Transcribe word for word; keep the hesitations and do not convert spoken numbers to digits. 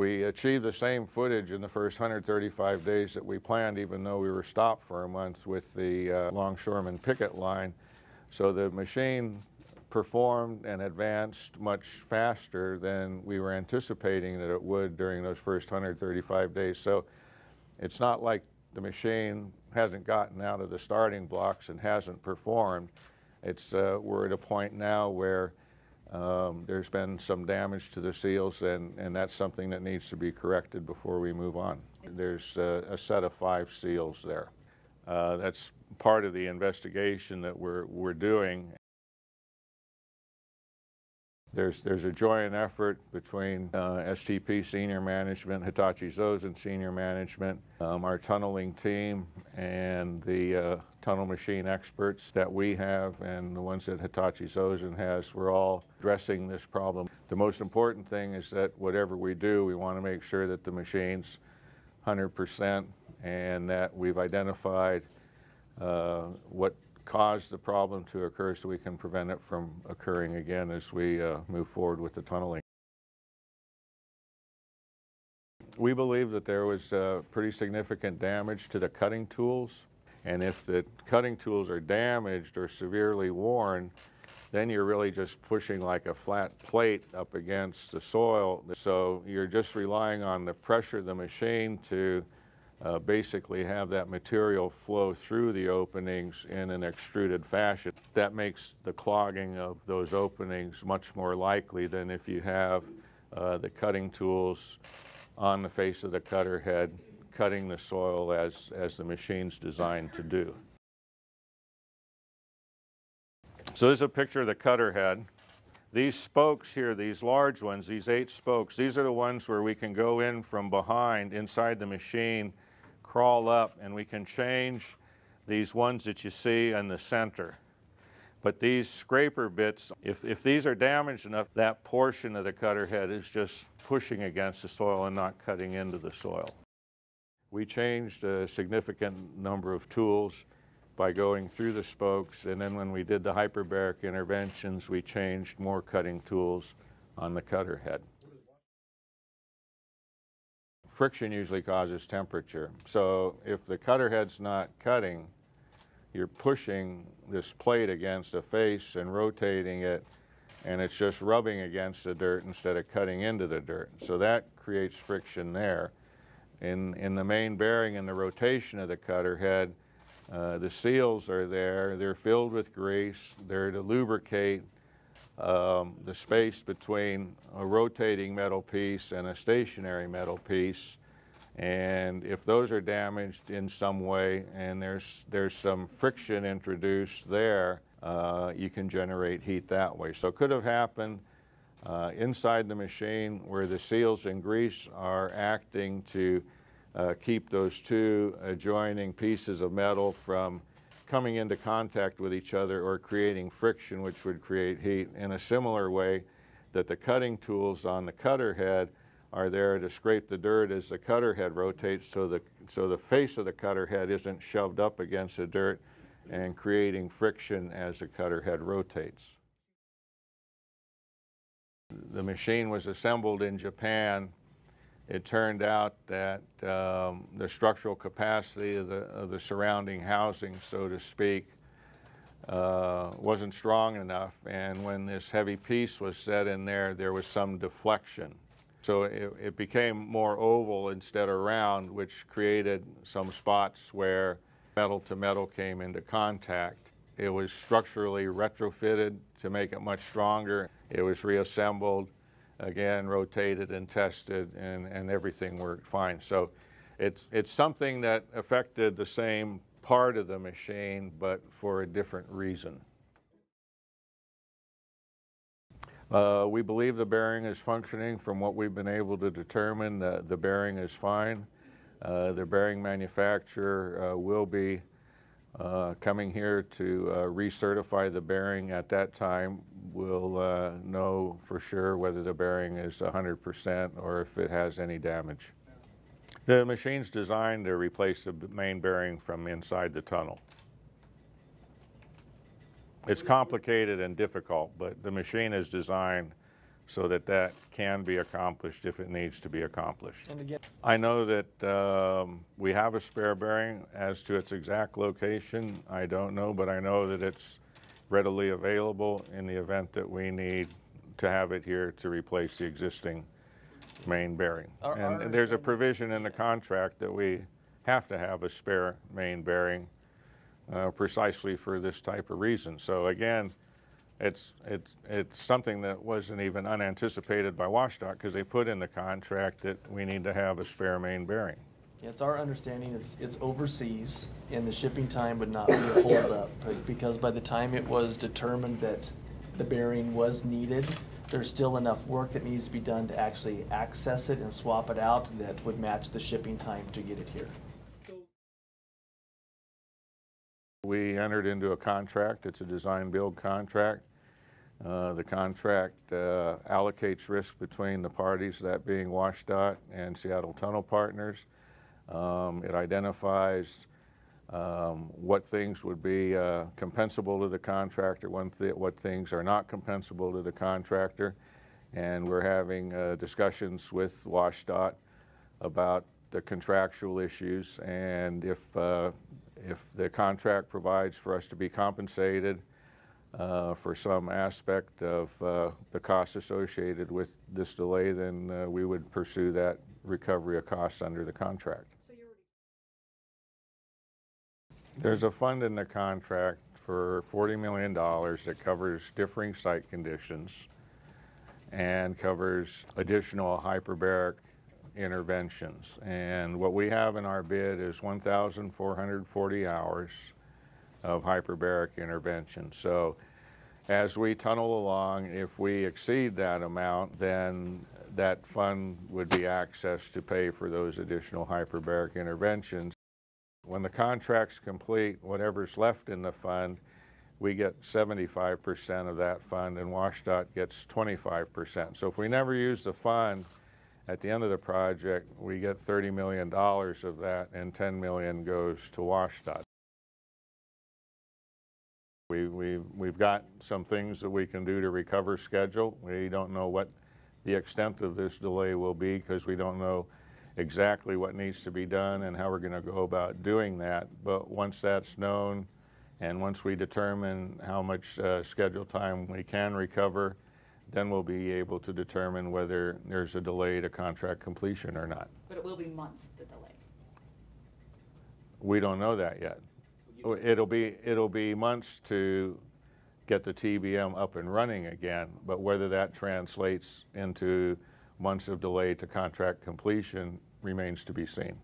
We achieved the same footage in the first one hundred thirty-five days that we planned, even though we were stopped for a month with the uh, longshoreman picket line. So the machine performed and advanced much faster than we were anticipating that it would during those first one hundred thirty-five days. So it's not like the machine hasn't gotten out of the starting blocks and hasn't performed. It's, uh, we're at a point now where Um, there's been some damage to the seals, and, and that's something that needs to be corrected before we move on. There's a, a set of five seals there. Uh, that's part of the investigation that we're, we're doing. There's, there's a joint effort between uh, S T P senior management, Hitachi Zosen senior management, um, our tunneling team, and the uh, tunnel machine experts that we have and the ones that Hitachi Zosen has. We're all addressing this problem. The most important thing is that whatever we do, we want to make sure that the machine's one hundred percent and that we've identified uh, what cause the problem to occur so we can prevent it from occurring again as we uh, move forward with the tunneling. We believe that there was uh, pretty significant damage to the cutting tools, and if the cutting tools are damaged or severely worn, then you're really just pushing like a flat plate up against the soil. So you're just relying on the pressure of the machine to Uh, basically have that material flow through the openings in an extruded fashion. That makes the clogging of those openings much more likely than if you have uh, the cutting tools on the face of the cutter head cutting the soil as, as the machine's designed to do. So this is a picture of the cutter head. These spokes here, these large ones, these eight spokes, these are the ones where we can go in from behind inside the machine, crawl up, and we can change these ones that you see in the center. But these scraper bits, if, if these are damaged enough, that portion of the cutter head is just pushing against the soil and not cutting into the soil. We changed a significant number of tools by going through the spokes, and then when we did the hyperbaric interventions, we changed more cutting tools on the cutter head. Friction usually causes temperature. So if the cutter head's not cutting, you're pushing this plate against the face and rotating it, and it's just rubbing against the dirt instead of cutting into the dirt. So that creates friction there. In, in the main bearing and the rotation of the cutter head, uh, the seals are there. They're filled with grease. They're to lubricate Um, the space between a rotating metal piece and a stationary metal piece, and if those are damaged in some way and there's, there's some friction introduced there, uh, you can generate heat that way. So it could have happened uh, inside the machine where the seals and grease are acting to uh, keep those two adjoining pieces of metal from coming into contact with each other or creating friction, which would create heat, in a similar way that the cutting tools on the cutter head are there to scrape the dirt as the cutter head rotates, so the, so the face of the cutter head isn't shoved up against the dirt and creating friction as the cutter head rotates. The machine was assembled in Japan. It turned out that um, the structural capacity of the, of the surrounding housing, so to speak, uh, wasn't strong enough. And when this heavy piece was set in there, there was some deflection. So it, it became more oval instead of round, which created some spots where metal to metal came into contact. It was structurally retrofitted to make it much stronger. It was reassembled, again, rotated and tested, and, and everything worked fine. So it's, it's something that affected the same part of the machine, but for a different reason. Uh, we believe the bearing is functioning. From what we've been able to determine, the, the bearing is fine. Uh, the bearing manufacturer uh, will be Uh, coming here to uh, recertify the bearing. At that time, we'll uh, know for sure whether the bearing is one hundred percent or if it has any damage. The machine's designed to replace the main bearing from inside the tunnel. It's complicated and difficult, but the machine is designed so that that can be accomplished if it needs to be accomplished. And again, I know that um, we have a spare bearing. As to its exact location, I don't know, but I know that it's readily available in the event that we need to have it here to replace the existing main bearing. Our, and, and there's a provision in the contract that we have to have a spare main bearing uh, precisely for this type of reason. So again, It's, it's, it's something that wasn't even unanticipated by WSDOT, because they put in the contract that we need to have a spare main bearing. Yeah, it's our understanding it's, it's overseas, and the shipping time would not be a holdup, because by the time it was determined that the bearing was needed, there's still enough work that needs to be done to actually access it and swap it out that would match the shipping time to get it here. We entered into a contract. It's a design-build contract. Uh, the contract uh, allocates risk between the parties, that being WSDOT and Seattle Tunnel Partners. Um, it identifies um, what things would be uh, compensable to the contractor, one th what things are not compensable to the contractor, and we're having uh, discussions with WSDOT about the contractual issues, and if uh, if the contract provides for us to be compensated uh, for some aspect of uh, the costs associated with this delay, then uh, we would pursue that recovery of costs under the contract. So you're There's a fund in the contract for forty million dollars that covers differing site conditions and covers additional hyperbaric interventions, and what we have in our bid is one thousand four hundred forty hours of hyperbaric intervention. So as we tunnel along, if we exceed that amount, then that fund would be accessed to pay for those additional hyperbaric interventions. When the contract's complete, whatever's left in the fund, we get seventy-five percent of that fund, and WSDOT gets twenty-five percent. So if we never use the fund, at the end of the project, we get thirty million dollars of that, and ten million dollars goes to WSDOT. We, we, we've got some things that we can do to recover schedule. We don't know what the extent of this delay will be, because we don't know exactly what needs to be done and how we're going to go about doing that. But once that's known, and once we determine how much uh, schedule time we can recover, then we'll be able to determine whether there's a delay to contract completion or not. But it will be months, the delay. We don't know that yet. It'll be, it'll be months to get the T B M up and running again, but whether that translates into months of delay to contract completion remains to be seen.